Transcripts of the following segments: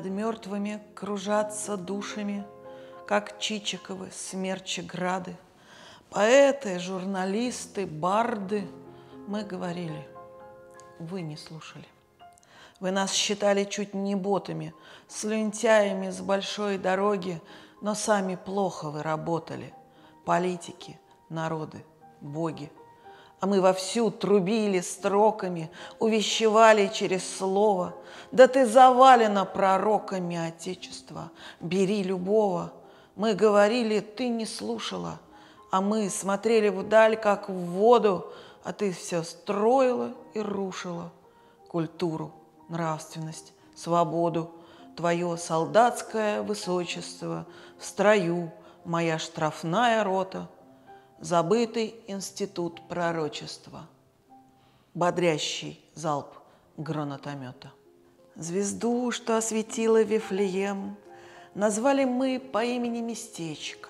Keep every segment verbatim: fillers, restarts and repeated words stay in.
над мертвыми кружатся душами, как Чичиковы смерчи грады. Поэты, журналисты, барды, мы говорили, вы не слушали. Вы нас считали чуть не ботами, слюнтяями с большой дороги, но сами плохо вы работали. Политики, народы, боги. А мы вовсю трубили строками, увещевали через слово. Да ты завалена пророками Отечества, бери любого. Мы говорили, ты не слушала, а мы смотрели вдаль, как в воду, а ты все строила и рушила. Культуру, нравственность, свободу, твое солдатское высочество, в строю моя штрафная рота, забытый институт пророчества, бодрящий залп гранатомета. Звезду, что осветила Вифлеем, назвали мы по имени местечко.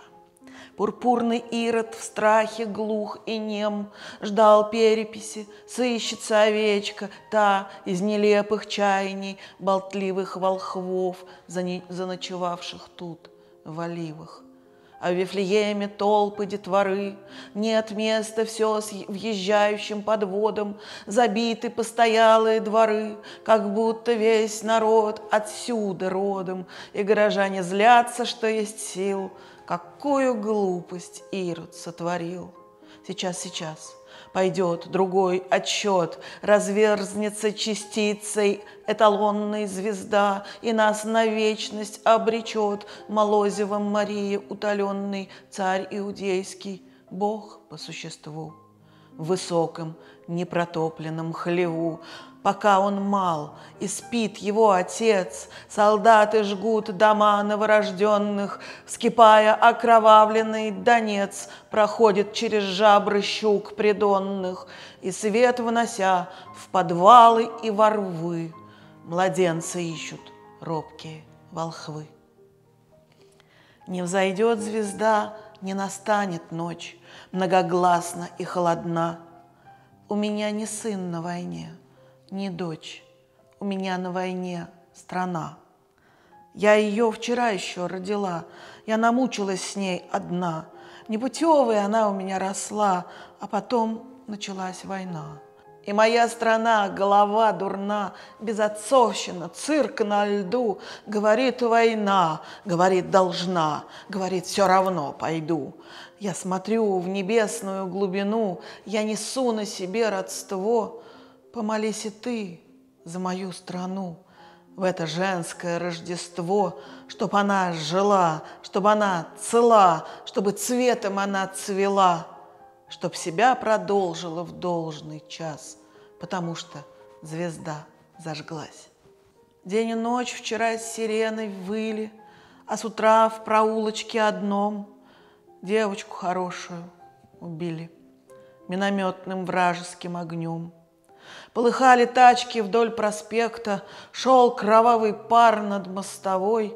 Пурпурный Ирод в страхе глух и нем ждал переписи, сыщется овечка, та из нелепых чаяний болтливых волхвов, заночевавших тут в Оливах. А в Вифлееме толпы детворы, нет места все с въезжающим подводом, забиты постоялые дворы, как будто весь народ отсюда родом, и горожане злятся, что есть сил. Какую глупость Ирод сотворил! Сейчас, сейчас пойдет другой отсчет, разверзнется частицей эталонной звезда, и нас на вечность обречет Молозивом Марии утоленный царь иудейский, Бог по существу, в высоком непротопленном хлеву. Пока он мал, и спит его отец, солдаты жгут дома новорожденных, вскипая окровавленный Донец проходит через жабры щук придонных, и свет вынося в подвалы и во рвы, младенца ищут робкие волхвы. Не взойдет звезда, не настанет ночь, многогласна и холодна. У меня не сын на войне, не дочь, у меня на войне страна. Я ее вчера еще родила, я намучилась с ней одна. Непутевая она у меня росла, а потом началась война. И моя страна, голова дурна, безотцовщина, цирк на льду. Говорит война, говорит должна, говорит все равно пойду. Я смотрю в небесную глубину, я несу на себе родство. Помолись и ты за мою страну в это женское Рождество, чтоб она жила, чтоб она цела, чтобы цветом она цвела, чтоб себя продолжила в должный час, потому что звезда зажглась. День и ночь вчера с сиреной выли, а с утра в проулочке одном девочку хорошую убили минометным вражеским огнем. Полыхали тачки вдоль проспекта, шел кровавый пар над мостовой.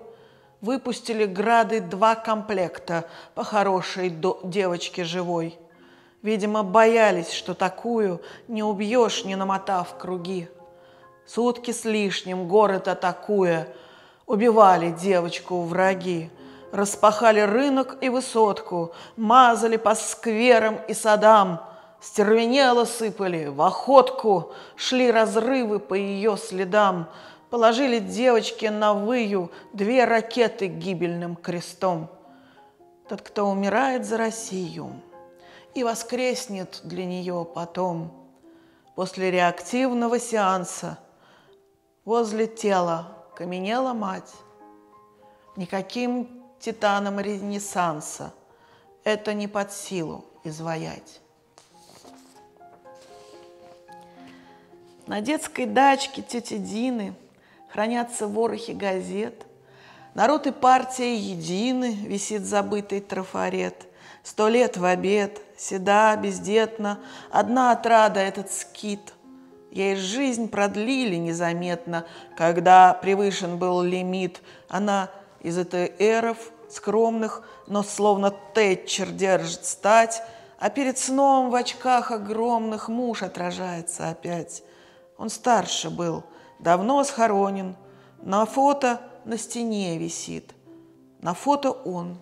Выпустили грады два комплекта по хорошей девочке живой. Видимо, боялись, что такую не убьешь, не намотав круги. Сутки с лишним город атакуя, убивали девочку враги. Распахали рынок и высотку, мазали по скверам и садам. Стервенело сыпали в охотку, шли разрывы по ее следам, положили девочке на выю две ракеты гибельным крестом. Тот, кто умирает за Россию и воскреснет для нее потом, после реактивного сеанса возле тела каменела мать. Никаким титанам Ренессанса это не под силу изваять. На детской дачке тети Дины хранятся ворохи газет. Народ и партия едины, висит забытый трафарет. Сто лет в обед, седа, бездетна, одна отрада — этот скит. Ей жизнь продлили незаметно, когда превышен был лимит. Она из ЭТРов скромных, но словно Тэтчер держит стать, а перед сном в очках огромных муж отражается опять. Он старше был, давно схоронен. На фото на стене висит. На фото он,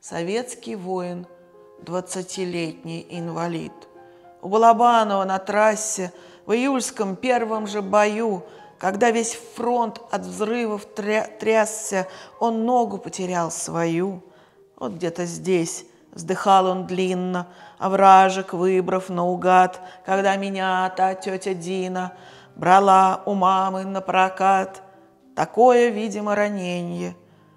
советский воин, двадцатилетний инвалид. У Балабанова на трассе в июльском первом же бою, когда весь фронт от взрывов трясся, он ногу потерял свою. Вот где-то здесь вздыхал он длинно, овражек выбрав наугад, когда меня та тетя Дина брала у мамы напрокат. Такое, видимо, раненье,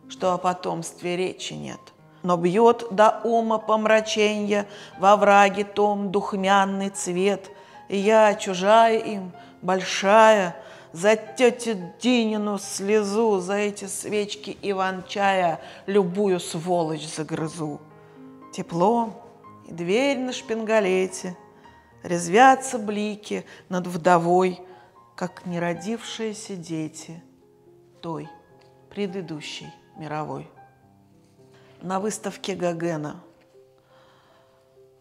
что о потомстве речи нет. Но бьет до ума помраченья во враге том духмянный цвет. И я, чужая им, большая, за тетю Динину слезу, за эти свечки иван-чая любую сволочь загрызу. Тепло и дверь на шпингалете, резвятся блики над вдовой, как неродившиеся дети той предыдущей мировой. На выставке Гагена.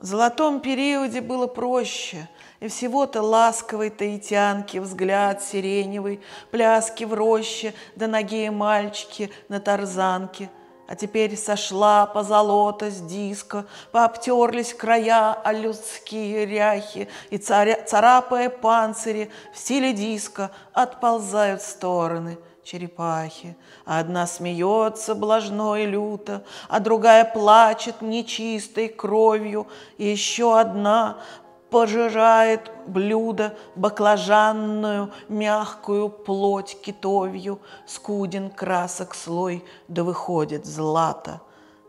В золотом периоде было проще, и всего-то ласковой таитянки взгляд сиреневый, пляски в роще, да ноги мальчики на тарзанке. А теперь сошла позолота с диска, пообтерлись края о людские ряхи, и, царя, царапая панцири, в стиле диска отползают в стороны черепахи. А одна смеется блажно и люто, а другая плачет нечистой кровью, и еще одна пожирает блюдо баклажанную, мягкую плоть китовью, скуден красок слой, да выходит злато.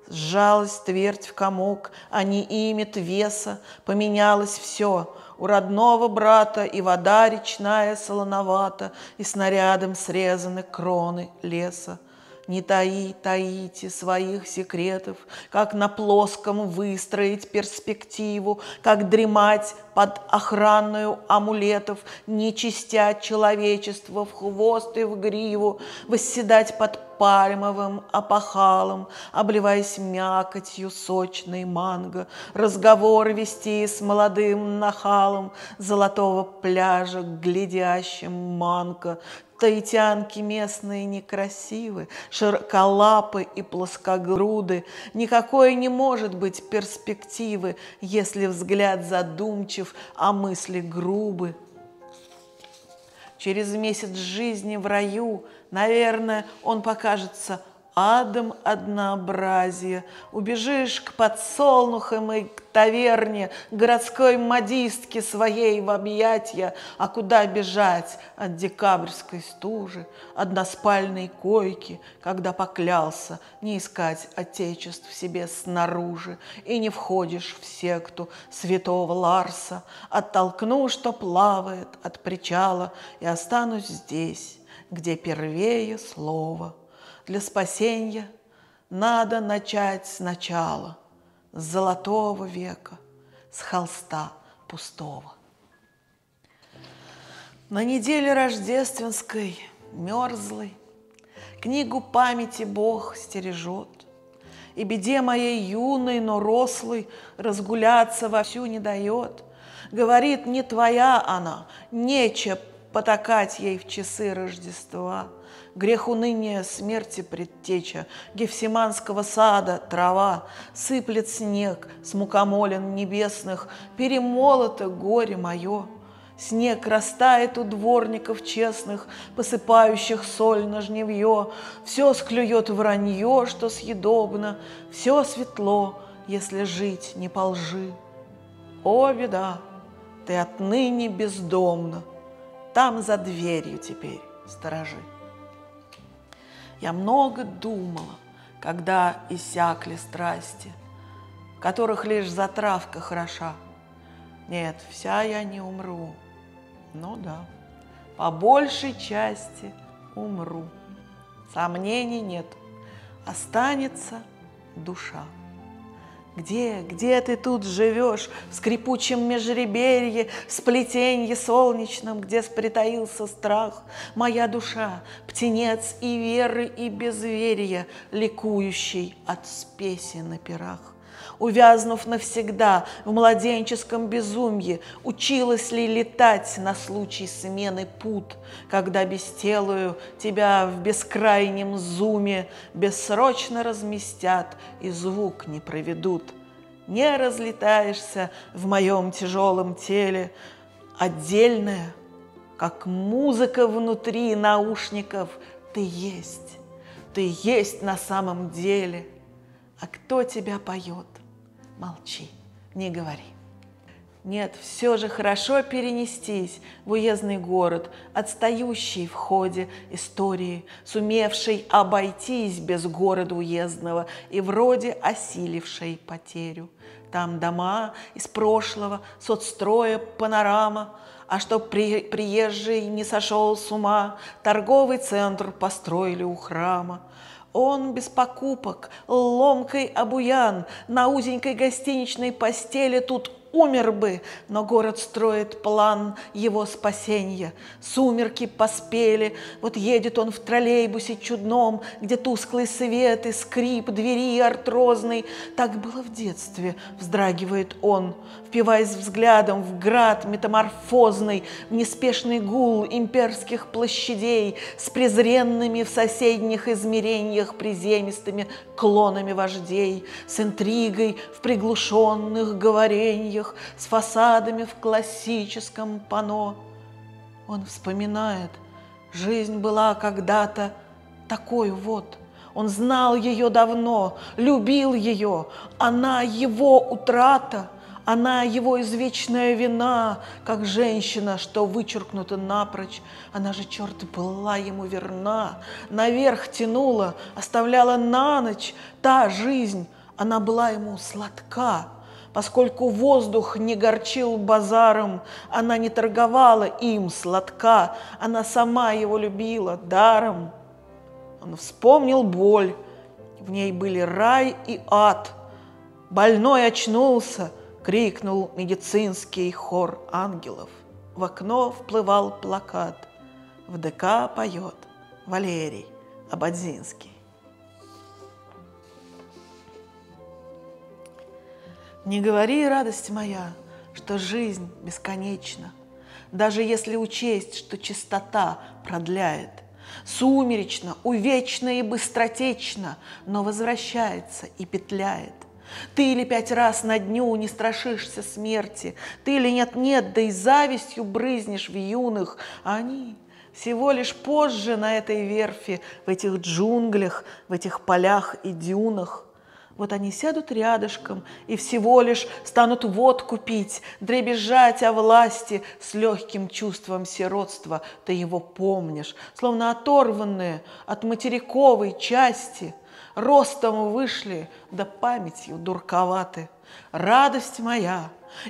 Сжалась твердь в комок, а не имет веса, поменялось все. У родного брата и вода речная солоновата, и снарядом срезаны кроны леса. Не таи, таите своих секретов, как на плоском выстроить перспективу, как дремать под охраною амулетов, не чистя человечество в хвост и в гриву, восседать под пальмовым опахалом, обливаясь мякотью сочной манго, разговор вести с молодым нахалом золотого пляжа, глядящим манко. Таитянки местные некрасивы, широколапы и плоскогруды. Никакой не может быть перспективы, если взгляд задумчив, а мысли грубы. Через месяц жизни в раю, наверное, он покажется адом однообразия. Убежишь к подсолнухам и к таверне, городской модистке своей в объятья. А куда бежать от декабрьской стужи, односпальной койки, когда поклялся не искать отечеств себе снаружи, и не входишь в секту святого Ларса. Оттолкну, что плавает от причала, и останусь здесь, где первее слово. Для спасения надо начать сначала, с золотого века, с холста пустого. На неделе рождественской, мерзлой, книгу памяти Бог стережет, и беде моей юной, но рослой разгуляться вовсю не дает. Говорит, не твоя она, нече потакать ей в часы Рождества. Грех уныния смерти предтеча, Гефсиманского сада трава, сыплет снег с мукомолен небесных, перемолото горе мое. Снег растает у дворников честных, посыпающих соль на жневье, все склюет вранье, что съедобно, все светло, если жить не по лжи. О, беда, ты отныне бездомна, там за дверью теперь сторожи. Я много думала, когда иссякли страсти, в которых лишь затравка хороша. Нет, вся я не умру. Ну да, по большей части умру. Сомнений нет, останется душа. Где, где ты тут живешь, в скрипучем межреберье, в сплетенье солнечном, где спритаился страх? Моя душа, птенец и веры, и безверия, ликующий от спеси на пирах. увязнув навсегда в младенческом безумье, училась ли летать на случай смены пут, когда бестелую тебя в бескрайнем зуме бессрочно разместят и звук не проведут. Не разлетаешься в моем тяжелом теле, отдельная, как музыка внутри наушников, ты есть, ты есть на самом деле. А кто тебя поет? Молчи, не говори. Нет, все же хорошо перенестись в уездный город, отстающий в ходе истории, сумевший обойтись без города уездного и вроде осиливший потерю. Там дома из прошлого, соцстроя, панорама, а чтоб при, приезжий не сошел с ума, торговый центр построили у храма. Он без покупок, ломкой обуян, на узенькой гостиничной постели тут умер бы, но город строит план его спасения. Сумерки поспели, вот едет он в троллейбусе чудном, где тусклый свет и скрип двери артрозный. Так было в детстве, вздрагивает он, впиваясь взглядом в град метаморфозный, в неспешный гул имперских площадей с презренными в соседних измерениях приземистыми клонами вождей, с интригой в приглушенных говорениях, с фасадами в классическом панно. Он вспоминает, жизнь была когда-то такой вот. Он знал ее давно, любил ее, она его утрата, она его извечная вина, как женщина, что вычеркнута напрочь. Она же, черт, была ему верна, наверх тянула, оставляла на ночь та жизнь, она была ему сладка. Поскольку воздух не горчил базаром, она не торговала им сладка, она сама его любила даром. Он вспомнил боль, в ней были рай и ад. Больной очнулся, крикнул медицинский хор ангелов. В окно вплывал плакат. В ДК поет Валерий Абадзинский. Не говори, радость моя, что жизнь бесконечна, даже если учесть, что чистота продляет. Сумеречно, увечно и быстротечно, но возвращается и петляет. Ты ли пять раз на дню не страшишься смерти, ты ли нет-нет, да и завистью брызнешь в юных, а они... Всего лишь позже на этой верфи, в этих джунглях, в этих полях и дюнах. Вот они сядут рядышком и всего лишь станут водку пить, дребезжать о власти с легким чувством сиротства. Ты его помнишь, словно оторванные от материковой части. Ростом вышли, да памятью дурковаты. Радость моя!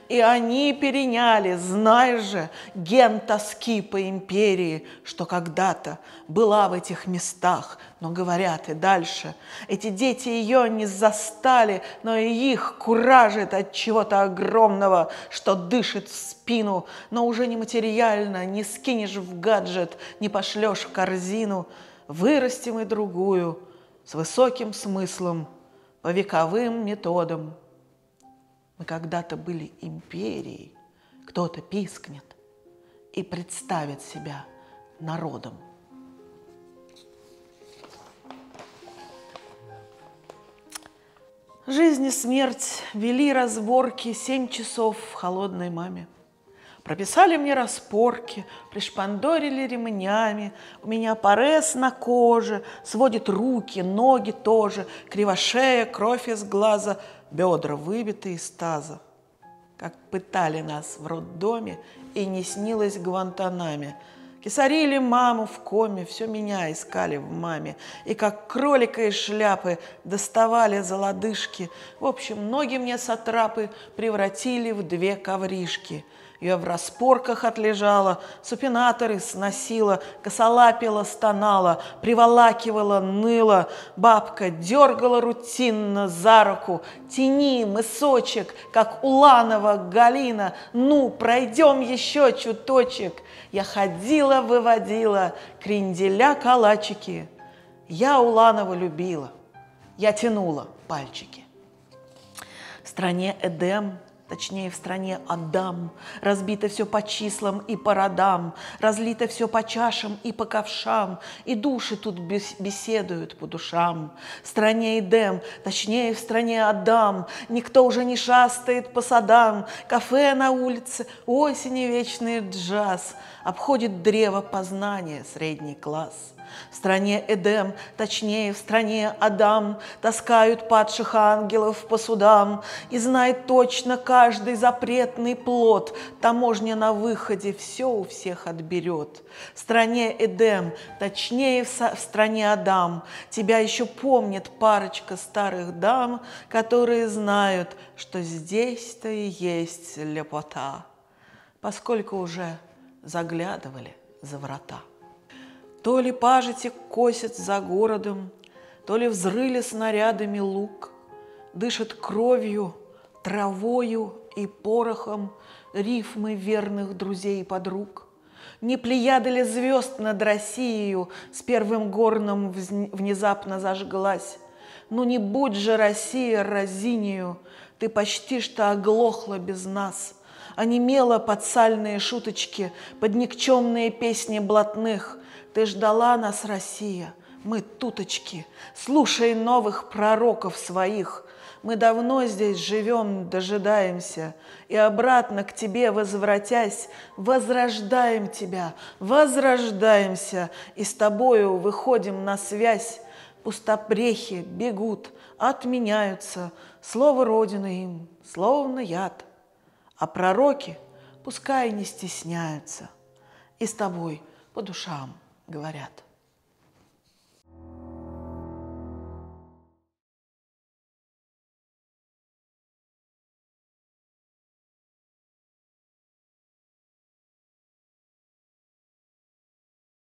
И они переняли, знай же, ген тоски по империи, что когда-то была в этих местах, но говорят и дальше. Эти дети ее не застали, но и их куражит от чего-то огромного, что дышит в спину, но уже не материально, не скинешь в гаджет, не пошлешь в корзину. Вырастим и другую, с высоким смыслом, по вековым методам. Мы когда-то были империей, кто-то пискнет и представит себя народом. Жизнь и смерть вели разборки семь часов в холодной маме. Прописали мне распорки, пришпандорили ремнями, у меня порез на коже, сводит руки, ноги тоже, кривошея, кровь из глаза, бедра выбиты из таза. Как пытали нас в роддоме, и не снилось Гвантанаме. Кесарили маму в коме, все меня искали в маме, и как кролика из шляпы доставали за лодыжки. В общем, ноги мне сатрапы превратили в две ковришки. Я в распорках отлежала, супинаторы сносила, косолапила, стонала, приволакивала, ныла. Бабка дергала рутинно за руку. Тяни, мысочек, как Уланова, Галина. Ну, пройдем еще чуточек. Я ходила, выводила кренделя калачики. Я Уланова любила. Я тянула пальчики. В стране Эдем, точнее, в стране Адам, разбито все по числам и по родам, разлито все по чашам и по ковшам, и души тут беседуют по душам. В стране Эдем, точнее, в стране Адам, никто уже не шастает по садам, кафе на улице, осени вечный джаз, обходит древо познания средний класс. В стране Эдем, точнее, в стране Адам, таскают падших ангелов по судам, и знает точно каждый запретный плод, таможня на выходе все у всех отберет. В стране Эдем, точнее, в, в стране Адам, тебя еще помнит парочка старых дам, которые знают, что здесь-то и есть лепота, поскольку уже заглядывали за врата. То ли пажити косят за городом, то ли взрыли снарядами лук, дышат кровью, травою и порохом рифмы верных друзей и подруг. Не плеяда ли звезд над Россией с первым горном внезапно зажглась? Ну не будь же Россия разинею, ты почти что оглохла без нас, онемела под сальные шуточки, под никчемные песни блатных. Ты ждала нас, Россия, мы туточки, слушай новых пророков своих. Мы давно здесь живем, дожидаемся, и обратно к тебе возвратясь, возрождаем тебя, возрождаемся, и с тобою выходим на связь. Пустопрехи бегут, отменяются, слово Родины им, словно яд. А пророки пускай не стесняются, и с тобой по душам говорят.